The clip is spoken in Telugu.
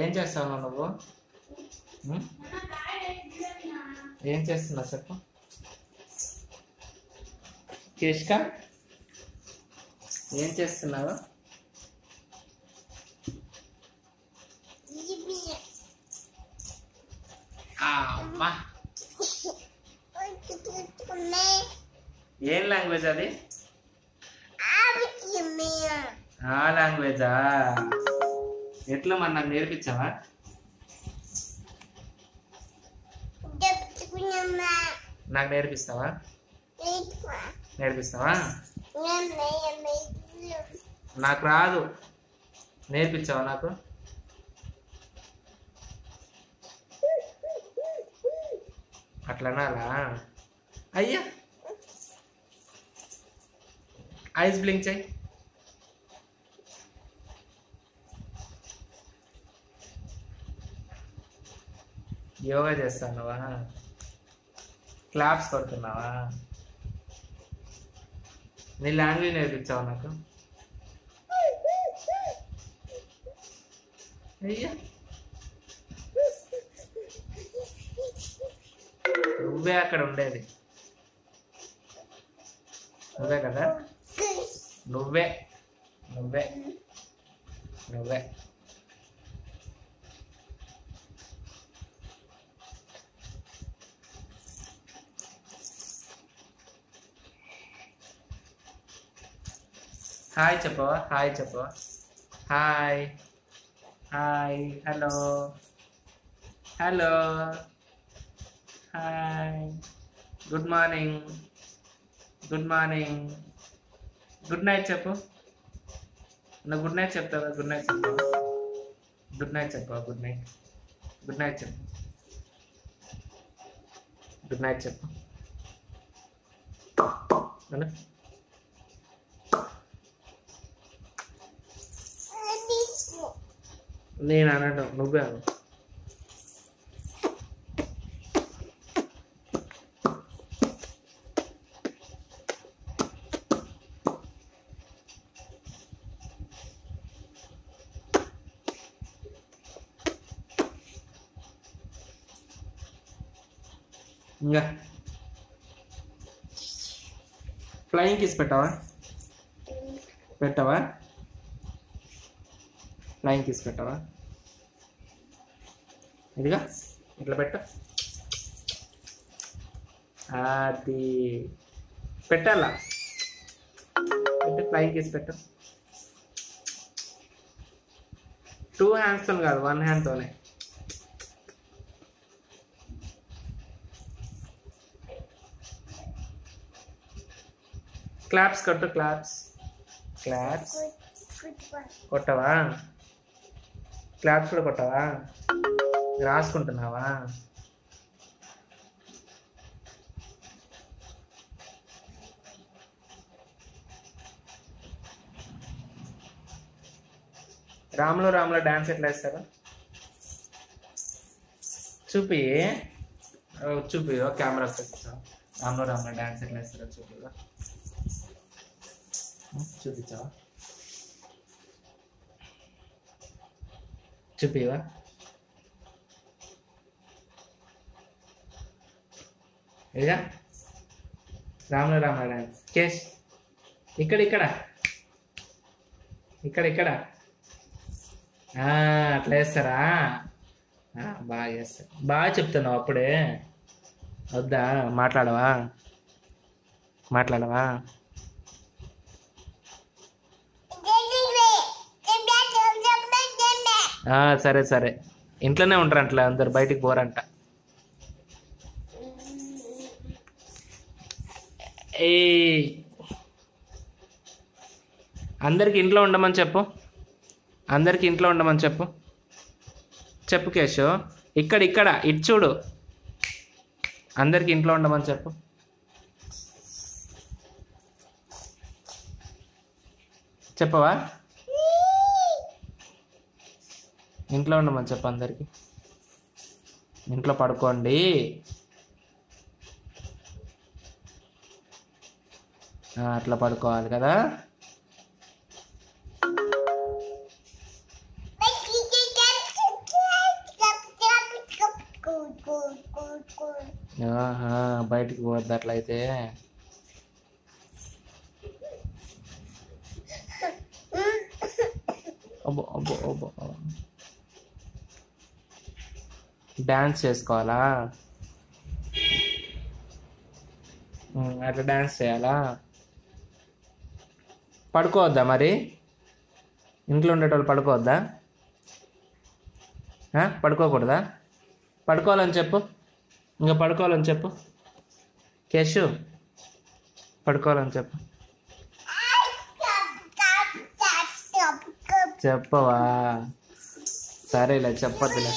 ఏం చేస్తావు నువ్వు? ఏం చేస్తున్నా చెప్పు కేష్క, ఏం చేస్తున్నావు? ఏం లాంగ్వేజ్ అది? ఆ లాంగ్వేజా? ఎట్లా మన నాకు నేర్పించావా? నాకు నేర్పిస్తావా? నేర్పిస్తావా? నాకు రాదు, నేర్పించావా నాకు? అట్లనా అయ్యా. ఐస్ బ్లింక్ చేయి. యోగా చేస్తున్నావా? క్లాప్స్ కొడుతున్నావా? నీ లాంగ్వేజ్ నేర్పించావు నాకు. అయ్యా నువ్వే అక్కడ ఉండేది, నువ్వే కదా, నువ్వే నువ్వే నువ్వే. హాయ్ చెప్పవా? హాయ్ చెప్పవా? Hi hi, hello hello, hi, good morning, good morning, good night చెప్పు. నువ్వు గుడ్ నైట్ చెప్తావా? గుడ్ నైట్ చెప్తావా? గుడ్ నైట్ చెప్పవా? గుడ్ నైట్, గుడ్ నైట్ చెప్పు, గుడ్ నైట్ చెప్పు. నేను అనడం నువ్వే అను. ఇంకా ఫ్లయింగ్ కిస్ పెట్టావా? పెట్టవా? ఫ్లయింగ్ కిస్ పెట్టవా? ఇదిగా ఇట్లా పెట్ట, అది పెట్టాలా? పెట్టి ఫ్లయింగ్ కిస్ పెట్ట. టూ హ్యాండ్స్తో కాదు, వన్ హ్యాండ్తోనే. క్లాప్స్ కొట్టు, క్లాప్స్, క్లాప్స్ కొట్టవా? క్లాప్స్ కూడా కొట్టవా? రాసుకుంటున్నావా? రాములో రాములో డాన్స్ ఎట్లా వేస్తారు చూపి, చూపి కెమెరా చూపిస్తావు. రాములో రాములో డాన్స్ ఎట్లా వేస్తారో చూపి, చూపించావా? చూపివా? ఇదిగా రాముల రాముల డాన్స్. కేష్ ఇక్కడ, ఇక్కడ, ఇక్కడ, ఇక్కడ అట్లా వేస్తారా? బాగా చేస్తారు, బాగా చెప్తున్నావు. అప్పుడే వద్దా? మాట్లాడవా? మాట్లాడవా? సరే సరే, ఇంట్లోనే ఉంటారంట అందరు, బయటికి పోరంట. అందరికి ఇంట్లో ఉండమని చెప్పు, అందరికి ఇంట్లో ఉండమని చెప్పు, చెప్పు కేశు. ఇక్కడ, ఇక్కడ, ఇటు చూడు. అందరికి ఇంట్లో ఉండమని చెప్పు. చెప్పవా? ఇంట్లో ఉండమని చెప్పు అందరికి. ఇంట్లో పడుకోండి, అట్లా పడుకోవాలి కదా. బయటికి పోవద్దు అట్లయితే. అబ్బో అబ్బో అబ్బో డ్యాన్స్ చేసుకోవాలా? అట్లా డ్యాన్స్ చేయాలా? పడుకోవద్దా మరి? ఇంట్లో ఉండేటోళ్ళు పడుకోవద్దా? పడుకోకూడదా? పడుకోవాలని చెప్పు, ఇంకా పడుకోవాలని చెప్పు. కేశు పడుకోవాలని చెప్పు. చెప్పవా? సరేలే చెప్పొద్దులే.